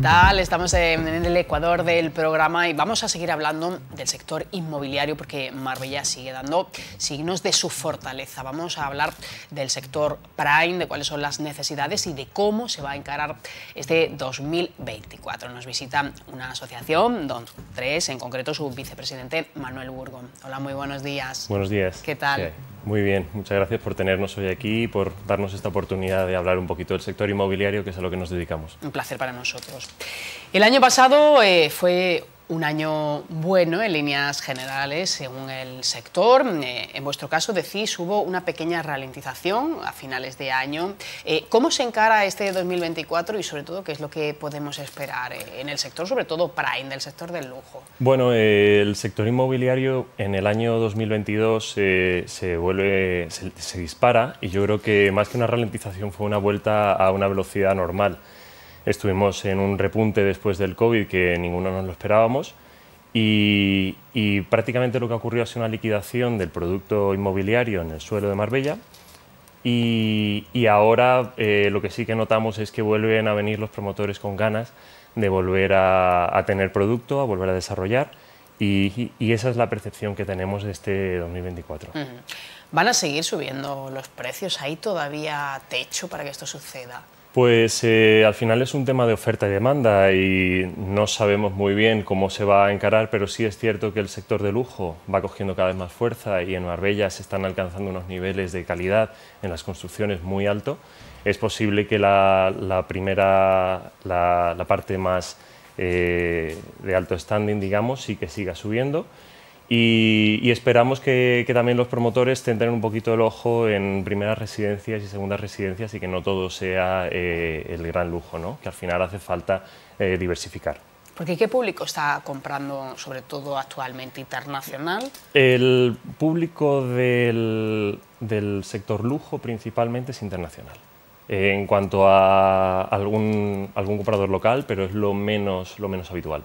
¿Qué tal? Estamos en el ecuador del programa y vamos a seguir hablando del sector inmobiliario porque Marbella sigue dando signos de su fortaleza. Vamos a hablar del sector prime, de cuáles son las necesidades y de cómo se va a encarar este 2024. Nos visita una asociación, DOM3, en concreto su vicepresidente Manuel Burgón. Hola, muy buenos días. Buenos días. ¿Qué tal? Sí. Muy bien, muchas gracias por tenernos hoy aquí y por darnos esta oportunidad de hablar un poquito del sector inmobiliario, que es a lo que nos dedicamos. Un placer para nosotros. El año pasado fue un año bueno en líneas generales según el sector. En vuestro caso decís hubo una pequeña ralentización a finales de año. ¿Cómo se encara este 2024 y sobre todo qué es lo que podemos esperar en el sector, sobre todo prime, del sector del lujo? Bueno, el sector inmobiliario en el año 2022 se dispara y yo creo que más que una ralentización fue una vuelta a una velocidad normal. Estuvimos en un repunte después del COVID que ninguno nos lo esperábamos y prácticamente lo que ocurrió ha sido una liquidación del producto inmobiliario en el suelo de Marbella y ahora lo que sí que notamos es que vuelven a venir los promotores con ganas de volver a tener producto, a volver a desarrollar y esa es la percepción que tenemos de este 2024. ¿Van a seguir subiendo los precios? ¿Hay todavía techo para que esto suceda? Pues al final es un tema de oferta y demanda y no sabemos muy bien cómo se va a encarar, pero sí es cierto que el sector de lujo va cogiendo cada vez más fuerza y en Marbella se están alcanzando unos niveles de calidad en las construcciones muy alto. Es posible que la parte más de alto standing, digamos, sí que siga subiendo. Y esperamos que también los promotores tendrán un poquito el ojo en primeras residencias y segundas residencias y que no todo sea el gran lujo, ¿no? Que al final hace falta diversificar. Porque ¿qué público está comprando, sobre todo actualmente, internacional? El público del sector lujo principalmente es internacional. En cuanto a algún comprador local, pero es lo menos habitual.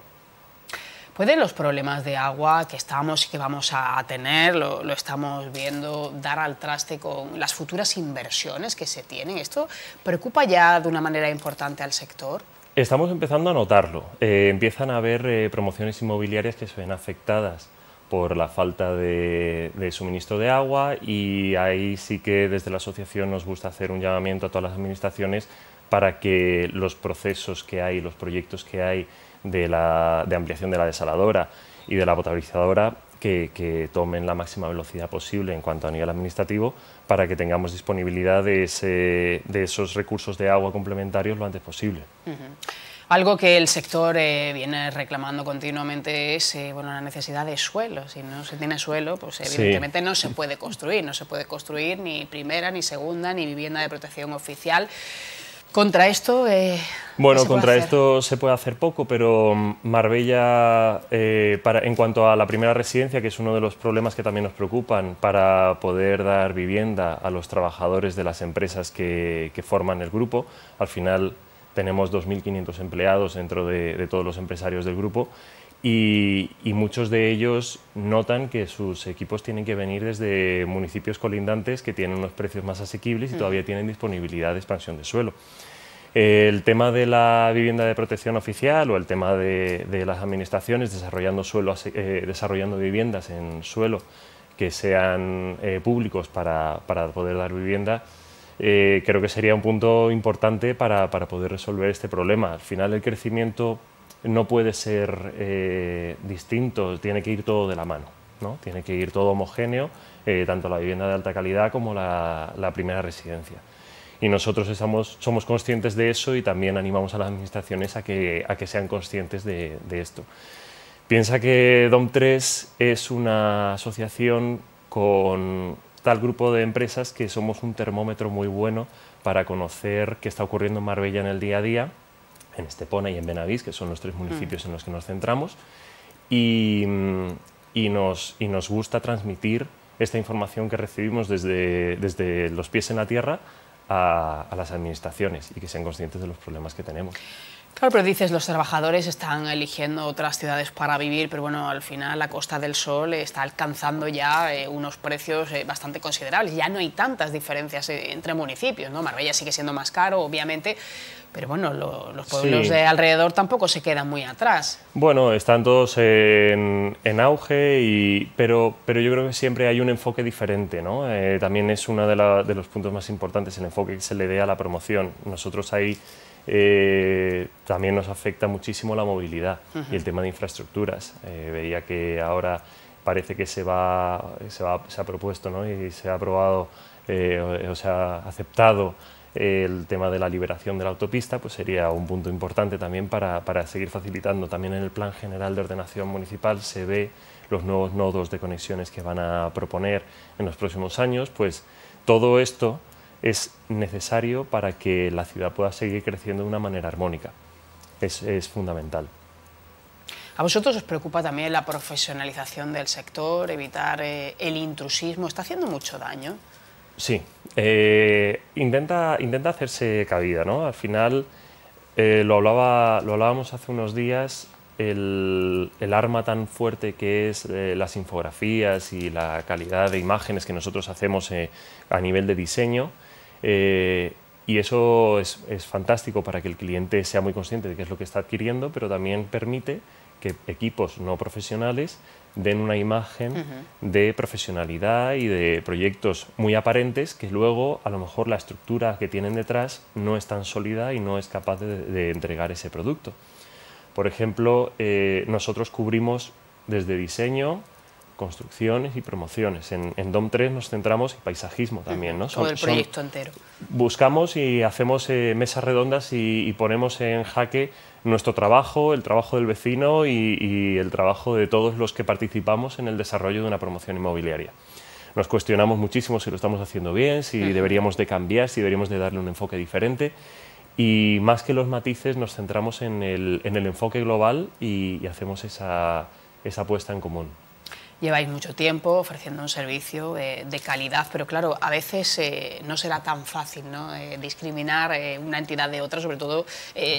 ¿Pueden los problemas de agua que estamos y que vamos a tener, lo estamos viendo, dar al traste con las futuras inversiones que se tienen? ¿Esto preocupa ya de una manera importante al sector? Estamos empezando a notarlo. Empiezan a haber promociones inmobiliarias que se ven afectadas por la falta de suministro de agua y ahí sí que desde la asociación nos gusta hacer un llamamiento a todas las administraciones para que los procesos que hay, los proyectos que hay, de ampliación de la desaladora y de la potabilizadora que tomen la máxima velocidad posible en cuanto a nivel administrativo para que tengamos disponibilidad de esos recursos de agua complementarios lo antes posible. Algo que el sector viene reclamando continuamente es la necesidad de suelo. Si no se tiene suelo, pues evidentemente sí. No se puede construir, no se puede construir ni primera, ni segunda, ni vivienda de protección oficial. ¿Contra esto? Bueno, contra esto se puede hacer poco, pero Marbella, en cuanto a la primera residencia, que es uno de los problemas que también nos preocupan para poder dar vivienda a los trabajadores de las empresas que forman el grupo, al final tenemos 2.500 empleados dentro de todos los empresarios del grupo y muchos de ellos notan que sus equipos tienen que venir desde municipios colindantes que tienen unos precios más asequibles y todavía tienen disponibilidad de expansión de suelo. El tema de la vivienda de protección oficial o el tema de las administraciones desarrollando viviendas en suelo que sean públicos para poder dar vivienda, creo que sería un punto importante para poder resolver este problema. Al final el crecimiento no puede ser distinto, tiene que ir todo de la mano, ¿no? Tiene que ir todo homogéneo, tanto la vivienda de alta calidad como la primera residencia. Y nosotros somos conscientes de eso y también animamos a las administraciones a que sean conscientes de esto. Piensa que DOM3 es una asociación con tal grupo de empresas que somos un termómetro muy bueno para conocer qué está ocurriendo en Marbella en el día a día, en Estepona y en Benavís, que son los tres municipios en los que nos centramos, y nos gusta transmitir esta información que recibimos desde los pies en la tierra a las administraciones y que sean conscientes de los problemas que tenemos. Claro, pero dices, los trabajadores están eligiendo otras ciudades para vivir, pero bueno, al final la Costa del Sol está alcanzando ya unos precios bastante considerables. Ya no hay tantas diferencias entre municipios, ¿no? Marbella sigue siendo más caro, obviamente, pero bueno, los pueblos de alrededor tampoco se quedan muy atrás. Bueno, están todos en auge, pero yo creo que siempre hay un enfoque diferente, ¿no? También es uno de los puntos más importantes, el enfoque que se le dé a la promoción. Nosotros ahí también nos afecta muchísimo la movilidad y el tema de infraestructuras. Veía que ahora parece que se ha propuesto, ¿no? Y se ha aprobado, o se ha aceptado el tema de la liberación de la autopista, pues sería un punto importante también para seguir facilitando. También en el Plan General de Ordenación Municipal se ve los nuevos nodos de conexiones que van a proponer en los próximos años. Pues todo esto es necesario para que la ciudad pueda seguir creciendo de una manera armónica. Es fundamental. ¿A vosotros os preocupa también la profesionalización del sector, evitar el intrusismo? ¿Está haciendo mucho daño? Sí, intenta hacerse cabida, ¿no? Al final, lo hablábamos hace unos días, el arma tan fuerte que es las infografías y la calidad de imágenes que nosotros hacemos a nivel de diseño, y eso es fantástico para que el cliente sea muy consciente de qué es lo que está adquiriendo, pero también permite que equipos no profesionales den una imagen de profesionalidad y de proyectos muy aparentes que luego a lo mejor la estructura que tienen detrás no es tan sólida y no es capaz de entregar ese producto. Por ejemplo, nosotros cubrimos desde diseño, construcciones y promociones. En DOM3 nos centramos en paisajismo también, ¿no? Todo el proyecto entero. Buscamos y hacemos mesas redondas y ponemos en jaque nuestro trabajo, el trabajo del vecino y el trabajo de todos los que participamos en el desarrollo de una promoción inmobiliaria. Nos cuestionamos muchísimo si lo estamos haciendo bien, si deberíamos de cambiar, si deberíamos de darle un enfoque diferente. Y más que los matices nos centramos en el enfoque global y hacemos esa apuesta en común. Lleváis mucho tiempo ofreciendo un servicio de calidad, pero claro, a veces no será tan fácil, ¿no? Discriminar una entidad de otra, sobre todo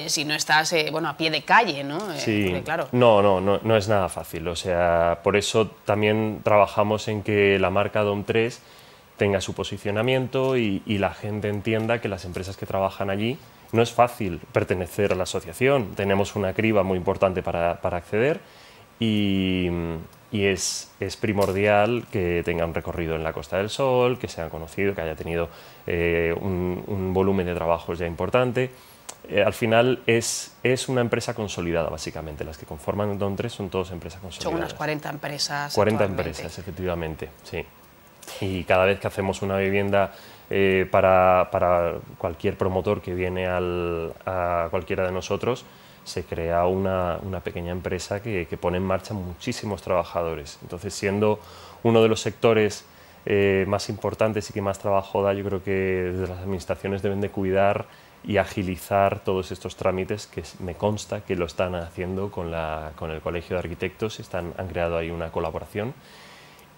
si no estás bueno, a pie de calle, ¿no? Sí, porque, claro. No es nada fácil. O sea, por eso también trabajamos en que la marca DOM3 tenga su posicionamiento y la gente entienda que las empresas que trabajan allí no es fácil pertenecer a la asociación. Tenemos una criba muy importante para acceder y es primordial que tenga un recorrido en la Costa del Sol, que sea conocido, que haya tenido un volumen de trabajos ya importante. Al final es una empresa consolidada, básicamente. Las que conforman DOM3 son todas empresas consolidadas. Son unas 40 empresas. 40 empresas, efectivamente, sí. Y cada vez que hacemos una vivienda para cualquier promotor que viene a cualquiera de nosotros, se crea una pequeña empresa que pone en marcha muchísimos trabajadores. Entonces, siendo uno de los sectores más importantes y que más trabajo da, yo creo que desde las administraciones deben de cuidar y agilizar todos estos trámites, que me consta que lo están haciendo con el Colegio de Arquitectos, han creado ahí una colaboración.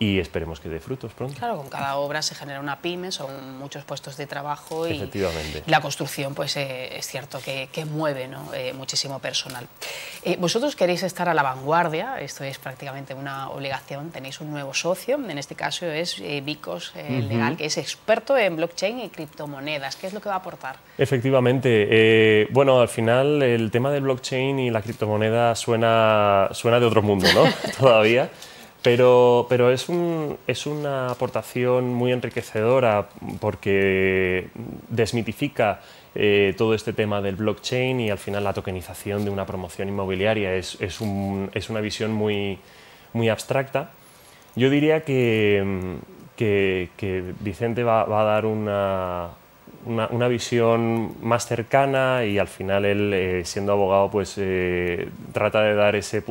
Y esperemos que dé frutos pronto. Claro, con cada obra se genera una pyme, son muchos puestos de trabajo y efectivamente la construcción, pues es cierto que mueve, ¿no? Muchísimo personal. Vosotros queréis estar a la vanguardia, esto es prácticamente una obligación, tenéis un nuevo socio, en este caso es Vicos Legal, que es experto en blockchain y criptomonedas. ¿Qué es lo que va a aportar? Efectivamente, bueno, al final el tema del blockchain y la criptomoneda suena de otro mundo, ¿no? Todavía. Pero es una aportación muy enriquecedora porque desmitifica todo este tema del blockchain y al final la tokenización de una promoción inmobiliaria es una visión muy abstracta. Yo diría que Vicente va a dar una visión más cercana y al final él, siendo abogado, pues trata de dar ese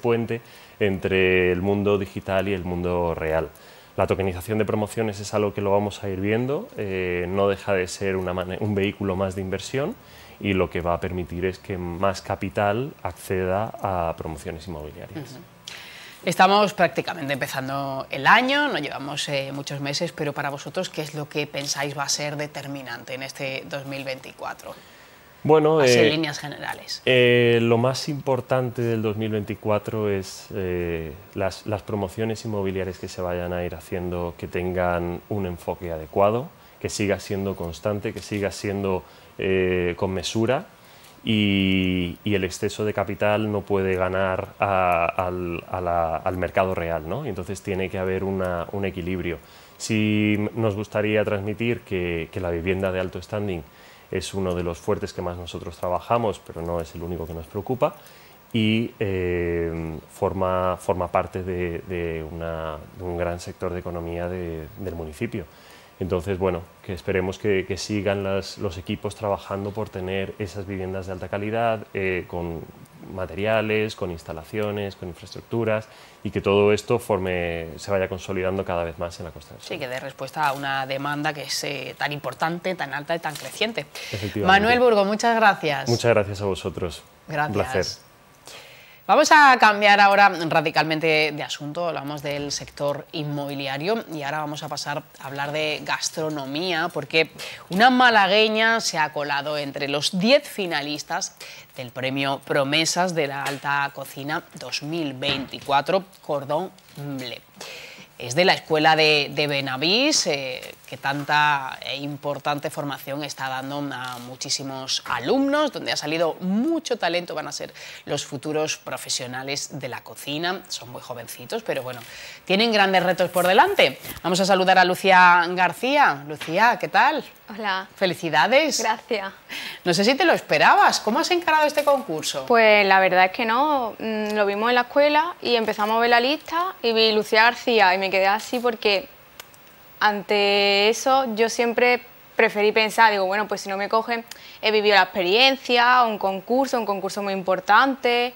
puente entre el mundo digital y el mundo real. La tokenización de promociones es algo que lo vamos a ir viendo, no deja de ser un vehículo más de inversión y lo que va a permitir es que más capital acceda a promociones inmobiliarias. Estamos prácticamente empezando el año, no llevamos muchos meses, pero para vosotros, ¿qué es lo que pensáis va a ser determinante en este 2024? Bueno, así en líneas generales. Lo más importante del 2024 es las promociones inmobiliarias que se vayan a ir haciendo, que tengan un enfoque adecuado, que siga siendo constante, que siga siendo con mesura, y el exceso de capital no puede ganar al mercado real, ¿no? Y entonces tiene que haber un equilibrio. Si nos gustaría transmitir que la vivienda de alto standing es uno de los fuertes que más nosotros trabajamos, pero no es el único que nos preocupa, y forma parte de un gran sector de economía del municipio. Entonces, bueno, que esperemos que sigan los equipos trabajando por tener esas viviendas de alta calidad, con materiales, con instalaciones, con infraestructuras, y que todo esto se vaya consolidando cada vez más en la costa del Sol. Sí, que dé respuesta a una demanda que es tan importante, tan alta y tan creciente. Manuel Burgo, muchas gracias. Muchas gracias a vosotros. Gracias. Un placer. Vamos a cambiar ahora radicalmente de asunto, hablamos del sector inmobiliario y ahora vamos a pasar a hablar de gastronomía, porque una malagueña se ha colado entre los 10 finalistas del premio Promesas de la Alta Cocina 2024, Cordon Bleu. Es de la escuela de Benavís, que tanta e importante formación está dando a muchísimos alumnos, donde ha salido mucho talento, van a ser los futuros profesionales de la cocina. Son muy jovencitos, pero bueno, tienen grandes retos por delante. Vamos a saludar a Lucía García. Lucía, ¿qué tal? Hola. Felicidades. Gracias. No sé si te lo esperabas. ¿Cómo has encarado este concurso? Pues la verdad es que no. Lo vimos en la escuela y empezamos a ver la lista y vi Lucía García y me quedé así porque ante eso yo siempre preferí pensar, digo, bueno, pues si no me cogen, he vivido la experiencia, un concurso muy importante,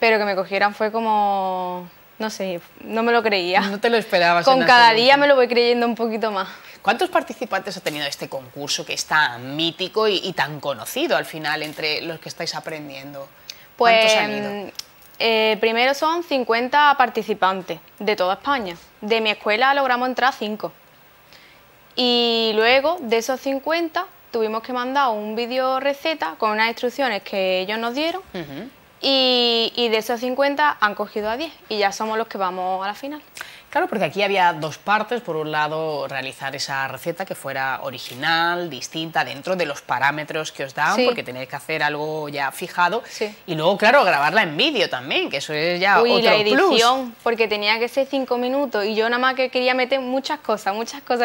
pero que me cogieran fue como, no sé, no me lo creía. No te lo esperabas. Con cada día me lo voy creyendo un poquito más. ¿Cuántos participantes ha tenido este concurso que es tan mítico y tan conocido al final entre los que estáis aprendiendo? ¿Cuántos han ido? Primero son 50 participantes de toda España. De mi escuela logramos entrar 5. Y luego, de esos 50, tuvimos que mandar un vídeo receta con unas instrucciones que ellos nos dieron. Uh-huh. y de esos 50 han cogido a 10 y ya somos los que vamos a la final. Claro, porque aquí había dos partes. Por un lado, realizar esa receta que fuera original, distinta, dentro de los parámetros que os dan, sí, porque tenéis que hacer algo ya fijado. Sí. Y luego, claro, grabarla en vídeo también, que eso es ya otro plus. La edición, porque tenía que ser 5 minutos y yo nada más que quería meter muchas cosas.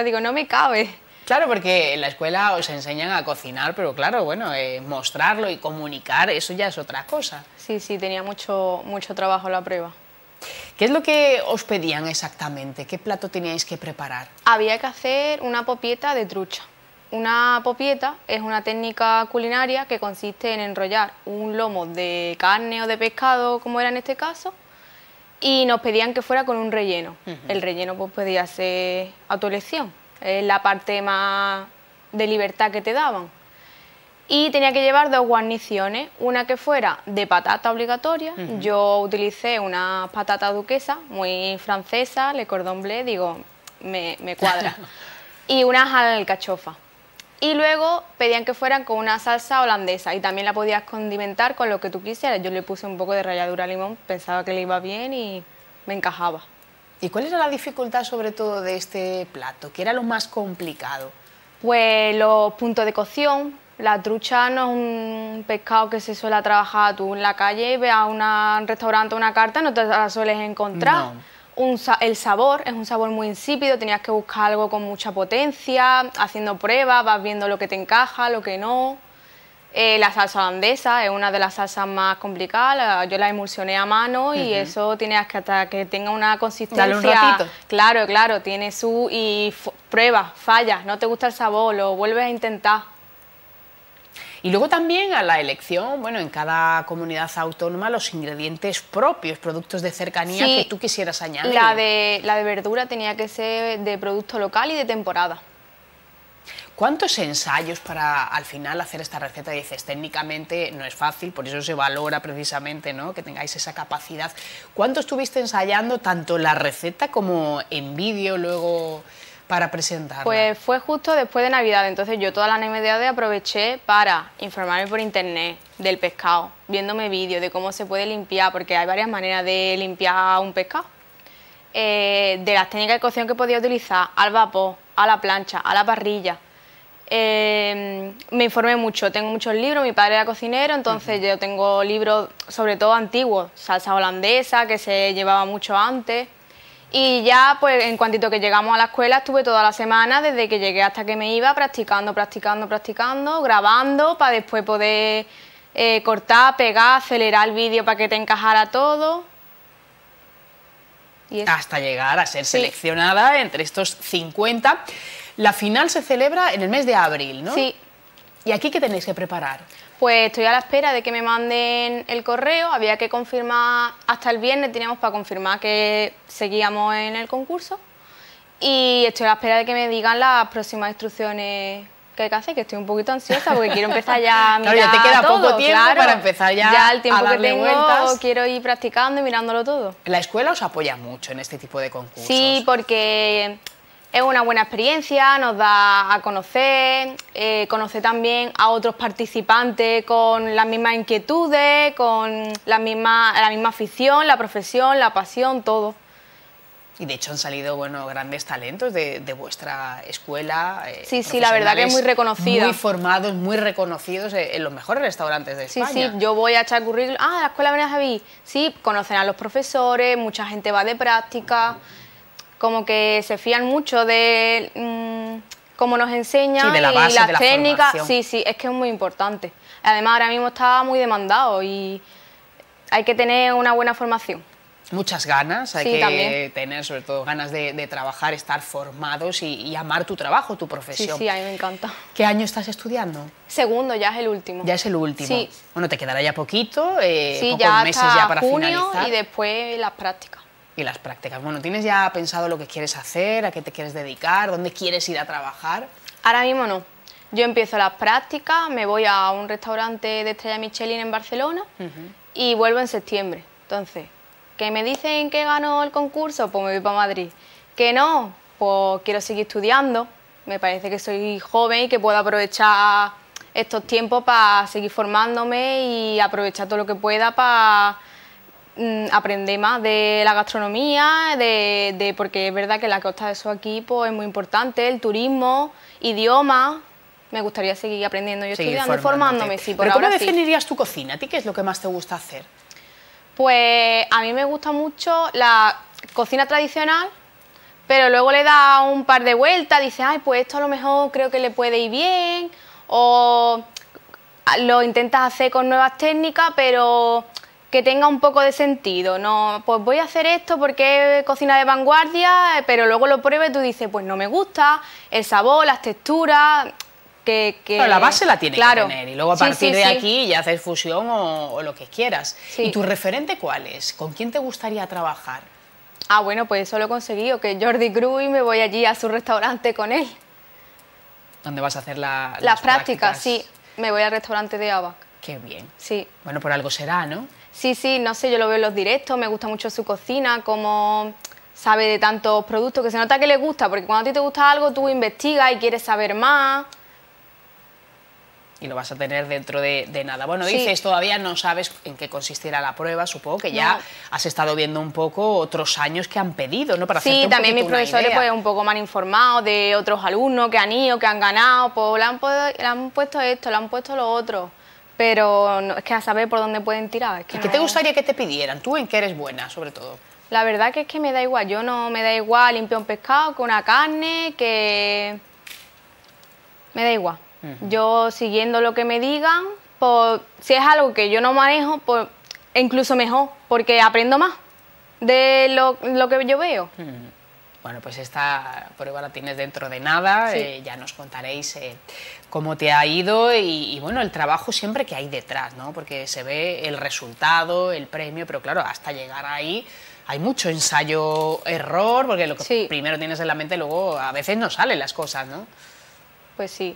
Digo, no me cabe. Claro, porque en la escuela os enseñan a cocinar, pero claro, bueno, mostrarlo y comunicar, eso ya es otra cosa. Sí, sí, tenía mucho trabajo la prueba. ¿Qué es lo que os pedían exactamente? ¿Qué plato teníais que preparar? Había que hacer una popieta de trucha. Una popieta es una técnica culinaria que consiste en enrollar un lomo de carne o de pescado, como era en este caso, y nos pedían que fuera con un relleno. Uh-huh. El relleno pues podía ser a tu elección, es la parte más de libertad que te daban. Y tenía que llevar 2 guarniciones, una que fuera de patata obligatoria. Uh-huh. Yo utilicé una patata duquesa, muy francesa, le cordon bleu, digo, me cuadra. Y unas alcachofas. Y luego pedían que fueran con una salsa holandesa y también la podías condimentar con lo que tú quisieras. Yo le puse un poco de ralladura de limón, pensaba que le iba bien y me encajaba. ¿Y cuál era la dificultad sobre todo de este plato? ¿Qué era lo más complicado? Pues los puntos de cocción. La trucha no es un pescado que se suele trabajar. Tú en la calle y ve a un restaurante o una carta, no te la sueles encontrar. No. El sabor es un sabor muy insípido, tenías que buscar algo con mucha potencia, haciendo pruebas, vas viendo lo que te encaja, lo que no. La salsa holandesa es una de las salsas más complicadas, yo la emulsioné a mano. Uh-huh. Y eso tienes que hasta que tenga una consistencia. Dale un ratito. Claro, claro, tiene su... y pruebas, fallas, no te gusta el sabor, lo vuelves a intentar. Y luego también a la elección, bueno, en cada comunidad autónoma los ingredientes propios, productos de cercanía, sí, que tú quisieras añadir. La de verdura tenía que ser de producto local y de temporada. ¿Cuántos ensayos para al final hacer esta receta? Dices, técnicamente no es fácil, por eso se valora precisamente, ¿no?, que tengáis esa capacidad. ¿Cuánto estuviste ensayando tanto la receta como en vídeo luego para presentarla? Pues fue justo después de Navidad, entonces yo toda la Navidad aproveché para informarme por internet del pescado, viéndome vídeos de cómo se puede limpiar, porque hay varias maneras de limpiar un pescado, de las técnicas de cocción que podía utilizar, al vapor, a la plancha, a la parrilla. Me informé mucho, tengo muchos libros, mi padre era cocinero, entonces yo tengo libros sobre todo antiguos, salsa holandesa, que se llevaba mucho antes. Y ya, pues, en cuantito que llegamos a la escuela, estuve toda la semana, desde que llegué hasta que me iba, practicando, grabando, para después poder cortar, pegar, acelerar el vídeo para que te encajara todo. Y hasta llegar a ser seleccionada entre estos 50. La final se celebra en el mes de abril, ¿no? Sí. ¿Y aquí qué tenéis que preparar? Pues estoy a la espera de que me manden el correo, había que confirmar, hasta el viernes teníamos para confirmar que seguíamos en el concurso, y estoy a la espera de que me digan las próximas instrucciones que hay que hacer, que estoy un poquito ansiosa porque quiero empezar ya a mirar. Claro, ya te queda todo, poco tiempo, claro, para empezar ya, el tiempo a darle que tengo, vueltas. Quiero ir practicando y mirándolo todo. ¿La escuela os apoya mucho en este tipo de concursos? Sí, porque es una buena experiencia, nos da a conocer, conoce también a otros participantes con las mismas inquietudes, con la misma afición, la profesión, la pasión, todo. Y de hecho han salido, bueno, grandes talentos de vuestra escuela. Sí, la verdad que es muy reconocida. Muy formados, muy reconocidos en los mejores restaurantes de España. Sí, yo voy a echar currículum. Ah, la escuela Benítez Javí. Sí, conocen a los profesores, mucha gente va de práctica. Como que se fían mucho de cómo nos enseñan, sí, de la base, y las técnicas. Sí, es que es muy importante. Además, ahora mismo está muy demandado y hay que tener una buena formación. Muchas ganas, hay tener sobre todo ganas de trabajar, estar formados y amar tu trabajo, tu profesión. Sí, a mí me encanta. ¿Qué año estás estudiando? Segundo, ya es el último. Ya es el último. Sí. Bueno, te quedará ya poquito, pocos meses ya para finalizar. Junio y después las prácticas. Y las prácticas. Bueno, ¿tienes ya pensado lo que quieres hacer, a qué te quieres dedicar, dónde quieres ir a trabajar? Ahora mismo no. Yo empiezo las prácticas, me voy a un restaurante de estrella Michelin en Barcelona y vuelvo en septiembre. Entonces, ¿que me dicen que ganó el concurso? Pues me voy para Madrid. ¿Que no? Pues quiero seguir estudiando. Me parece que soy joven y que puedo aprovechar estos tiempos para seguir formándome y aprovechar todo lo que pueda para aprender más de la gastronomía, porque es verdad que la Costa de Sos aquí, pues, es muy importante, el turismo, idiomas. Me gustaría seguir aprendiendo, yo estoy formándome. Sí, por ahora. ¿Pero cómo definirías tu cocina? ¿A ti qué es lo que más te gusta hacer? Pues a mí me gusta mucho la cocina tradicional, pero luego le da un par de vueltas, dice, ay, pues esto a lo mejor creo que le puede ir bien, o lo intentas hacer con nuevas técnicas, pero que tenga un poco de sentido, no, pues voy a hacer esto porque es cocina de vanguardia, pero luego lo pruebas y tú dices, pues no me gusta, el sabor, las texturas, que... Pero la base la tienes que tener, y luego a partir de aquí ya haces fusión o lo que quieras. Sí. ¿Y tu referente cuál es? ¿Con quién te gustaría trabajar? Ah, bueno, pues eso lo he conseguido, que Jordi Gruy, me voy allí a su restaurante con él. ¿Dónde vas a hacer las prácticas? Sí, me voy al restaurante de ABAC. Qué bien. Sí. Bueno, por algo será, ¿no? Sí, no sé, yo lo veo en los directos, me gusta mucho su cocina, cómo sabe de tantos productos, que se nota que le gusta, porque cuando a ti te gusta algo, tú investigas y quieres saber más. Y lo vas a tener dentro de nada. Bueno, dices, todavía no sabes en qué consistirá la prueba, supongo que ya has estado viendo un poco otros años que han pedido, ¿no? Para sí, también mis profesores, pues, un poco me han informado de otros alumnos que han ido, que han ganado, pues le han puesto esto, le han puesto lo otro. Pero no, es que a saber por dónde pueden tirar. Es que ¿qué te gustaría que te pidieran? ¿Tú en qué eres buena, sobre todo? La verdad que es que me da igual. Yo no me da igual limpiar un pescado con una carne, que... Me da igual. Yo, siguiendo lo que me digan, pues, si es algo que yo no manejo, pues incluso mejor, porque aprendo más de lo que yo veo. Bueno, pues esta prueba la tienes dentro de nada, ya nos contaréis cómo te ha ido y, bueno, el trabajo siempre que hay detrás, ¿no? Porque se ve el resultado, el premio, pero claro, hasta llegar ahí hay mucho ensayo-error, porque lo que primero tienes en la mente, luego a veces no salen las cosas, ¿no? Pues sí,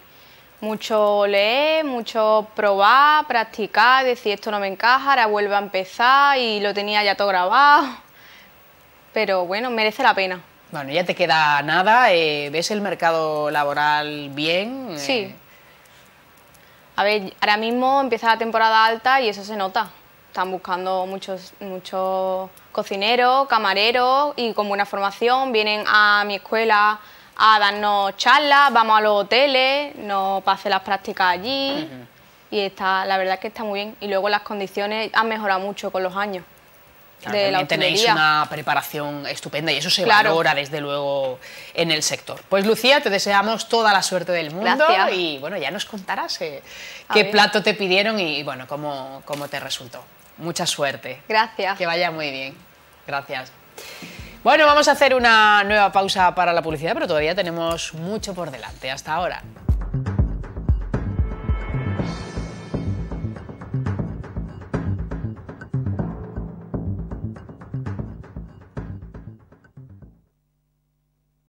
mucho leer, mucho probar, practicar, decir esto no me encaja, ahora vuelvo a empezar y lo tenía ya todo grabado, pero bueno, merece la pena. Bueno, ya te queda nada. ¿Ves el mercado laboral bien? Sí. A ver, ahora mismo empieza la temporada alta y eso se nota. Están buscando muchos cocineros, camareros y con buena formación. Vienen a mi escuela a darnos charlas, vamos a los hoteles, nos pasen las prácticas allí. Uh-huh. Y está, la verdad es que está muy bien. Y luego las condiciones han mejorado mucho con los años. Claro, de la tenéis una preparación estupenda y eso se valora desde luego en el sector. Pues Lucía, te deseamos toda la suerte del mundo. Gracias. Y bueno, ya nos contarás qué plato te pidieron y bueno, cómo te resultó. Mucha suerte. Gracias. Que vaya muy bien. Gracias. Bueno, vamos a hacer una nueva pausa para la publicidad, pero todavía tenemos mucho por delante. Hasta ahora.